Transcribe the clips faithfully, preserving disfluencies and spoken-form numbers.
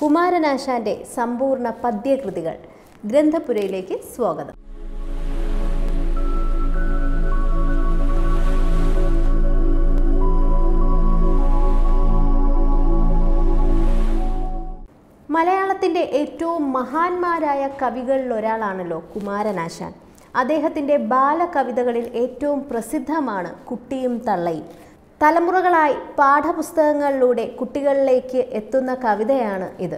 കുമാരനാശാന്റെ സമ്പൂർണ്ണ പദ്യകൃതികൾ ഗ്രന്ഥപുരയിലേക്ക് സ്വാഗതം. മലയാളത്തിന്റെ ഏറ്റവും മഹാന്മാരായ കവികളിൽ ഒരാളാണല്ലോ കുമാരനാശാൻ. അദ്ദേഹത്തിന്റെ ബാലകവിതകളിൽ ഏറ്റവും പ്രസിദ്ധമാണ് കുട്ടിയും തള്ളയും. തലമുറകളായി പാഠപുസ്തകങ്ങളിലൂടെ കുട്ടികളിലേക്ക് എത്തുന്ന കവിതയാണ് ഇത്.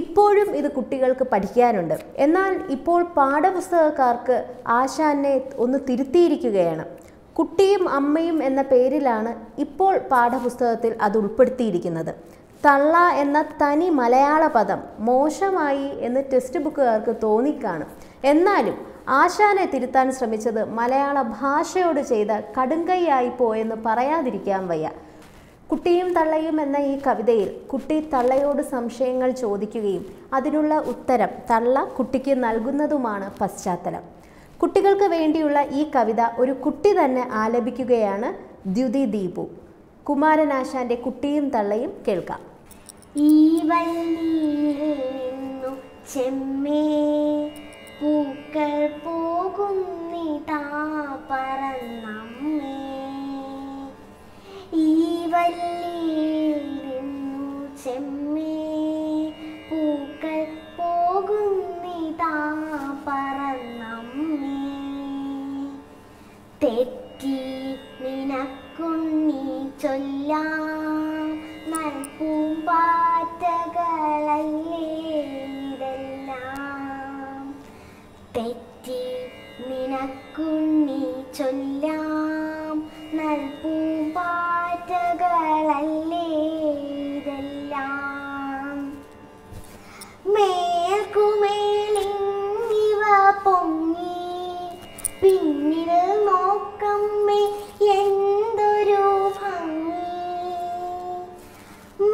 ഇപ്പോഴും ഇത് കുട്ടികൾക്ക് പഠിക്കാനുണ്ട്. എന്നാൽ ഇപ്പോൾ പാഠപുസ്തകക്കാർക്ക് ആശാനെ ഒന്ന് തിരുത്തിയിരിക്കുകയാണ്. കുട്ടിയും അമ്മയും എന്ന പേരിലാണ് ഇപ്പോൾ പാഠപുസ്തകത്തിൽ അത് ഉൾപ്പെടുത്തിയിരിക്കുന്നത്. തള്ള എന്ന തനി മലയാള പദം മോശമായി എന്ന് ടെക്സ്റ്റ് ബുക്കുകാർക്ക് തോന്നിക്കാണും. എന്നാലും ആശാനെ തിരുത്താൻ ശ്രമിച്ചത് മലയാള ഭാഷയോട് ചെയ്ത കടുങ്കൈയായി പോയെന്ന് പറയാതിരിക്കാൻ വയ്യ. കുട്ടിയും തള്ളയും എന്ന ഈ കവിതയിൽ കുട്ടി തള്ളയോട് സംശയങ്ങൾ ചോദിക്കുകയും അതിനുള്ള ഉത്തരം തള്ള കുട്ടിക്ക് നൽകുന്നതുമാണ് പശ്ചാത്തലം. കുട്ടികൾക്ക് വേണ്ടിയുള്ള ഈ കവിത ഒരു കുട്ടി തന്നെ ആലപിക്കുകയാണ് ദ്യുതി ദീപു. കുമാരനാശാന്റെ കുട്ടിയും തള്ളയും കേൾക്കാം. ഈ പൂക്കൾ പോകുന്നിതാ പറന്നമ്മേ, ഈ വല്ലിയിൽ നിന്നു ചെമ്മേ പൂക്കൾ പോകുന്നിതാ പറന്നമ്മേ, തെറ്റി നിനക്കുണ്ണി ചൊല്ലാം നൽപൂമ്പാറ്റകളല്ലേ ഇതെല്ലാം, തെറ്റി നിനക്കുണ്ണി ചൊല്ലാം നൽപൂമ്പാറ്റകളല്ലേ ഇതെല്ലാം, മേൽക്കുമേലിവ പൊങ്ങി പിന്നിൽ നോക്കമ്മേ എന്തൊരു ഭംഗി,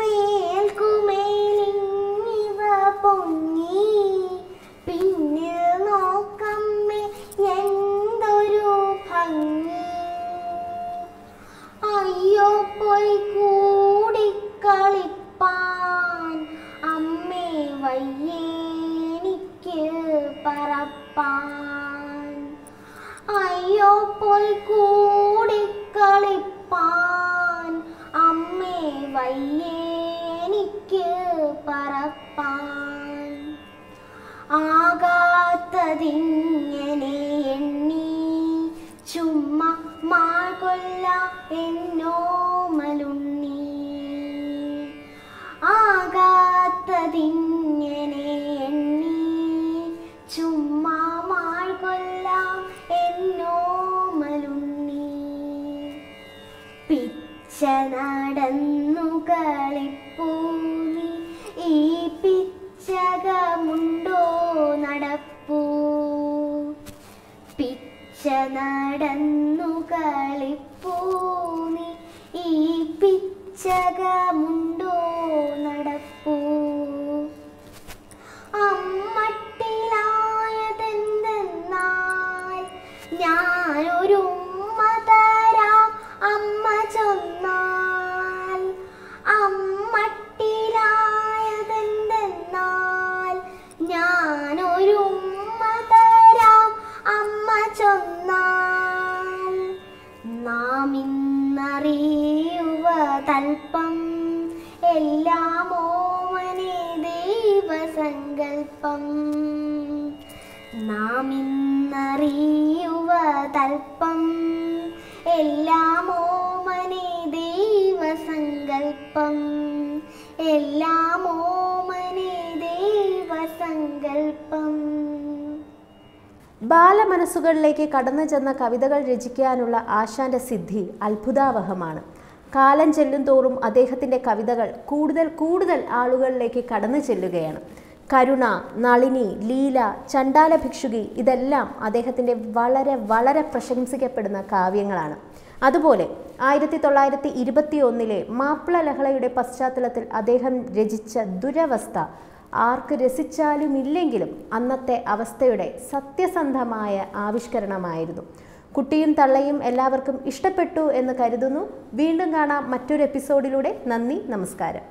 മേൽക്കുമേലിവ പൊങ്ങി പിന്നിൽ നോക്കമ്മേ എന്തൊരു ഭംഗി, അയ്യോ പോയി കൂടിക്കളിപ്പാൻ അമ്മേ വയ്യേനിക്ക് പറപ്പാൻ, അയ്യോ പോയി കൂടിക്കളിപ്പാൻ അമ്മേ വയ്യേനിക്ക് പറപ്പാൻ, ആകാത്തതിങ്ങനെ എണ്ണി ചുമ്മാ മാൾകൊല്ല എന്നോമലുണ്ണി, ആകാത്തതിങ്ങനെ എണ്ണി ചുമ്മാ മാൾകൊല്ല എന്നോമലുണ്ണി, പിച്ച നടന്നു കളിപ്പൂനി ഈ പിച്ചകമുണ്ടോ നടപ്പൂ, പിച്ച നടന്നു കളിപ്പൂനി ഈ പിച്ചകമുണ്ടോ നടപ്പൂ, അമ്മട്ടിലായതെന്തെന്നാൽ ഞാനൊരു ഉമ്മ തരാം അമ്മ ചൊന്നാൽ, അമ്മട്ടിലായതെന്തെന്നാൽ ഞാനൊരു ഉമ്മ തരാം അമ്മ ചൊന്നാൽ, നാം ഇന്നറിയുവ തൽപ്പം എല്ലാം ഓമനെ ദൈവസങ്കൽപ്പം, നാം ഇന്നറിയുവ തൽപ്പം എല്ലാം ഓമനെ ദൈവസങ്കൽപ്പം, എല്ലാം ഓമനെ ദൈവസങ്കൽപ്പം. ബാലമനസ്സുകളിലേക്ക് കടന്നു ചെന്ന കവിതകൾ രചിക്കാനുള്ള ആശാന്റെ സിദ്ധി അത്ഭുതാവഹമാണ്. കാലം ചെല്ലും തോറും അദ്ദേഹത്തിൻ്റെ കവിതകൾ കൂടുതൽ കൂടുതൽ ആളുകളിലേക്ക് കടന്നു ചെല്ലുകയാണ്. കരുണ, നളിനി, ലീല, ചണ്ടാല ഭിക്ഷുകി ഇതെല്ലാം അദ്ദേഹത്തിൻ്റെ വളരെ വളരെ പ്രശംസിക്കപ്പെടുന്ന കാവ്യങ്ങളാണ്. അതുപോലെ ആയിരത്തി തൊള്ളായിരത്തി ഇരുപത്തി ഒന്നിലെ മാപ്പിള ലഹളയുടെ പശ്ചാത്തലത്തിൽ അദ്ദേഹം രചിച്ച ദുരവസ്ഥ ആർക്ക് രസിച്ചാലും ഇല്ലെങ്കിലും അന്നത്തെ അവസ്ഥയുടെ സത്യസന്ധമായ ആവിഷ്കരണമായിരുന്നു. കുട്ടിയും തള്ളയും എല്ലാവർക്കും ഇഷ്ടപ്പെട്ടു എന്ന് കരുതുന്നു. വീണ്ടും കാണാം മറ്റൊരു എപ്പിസോഡിലൂടെ. നന്ദി, നമസ്കാരം.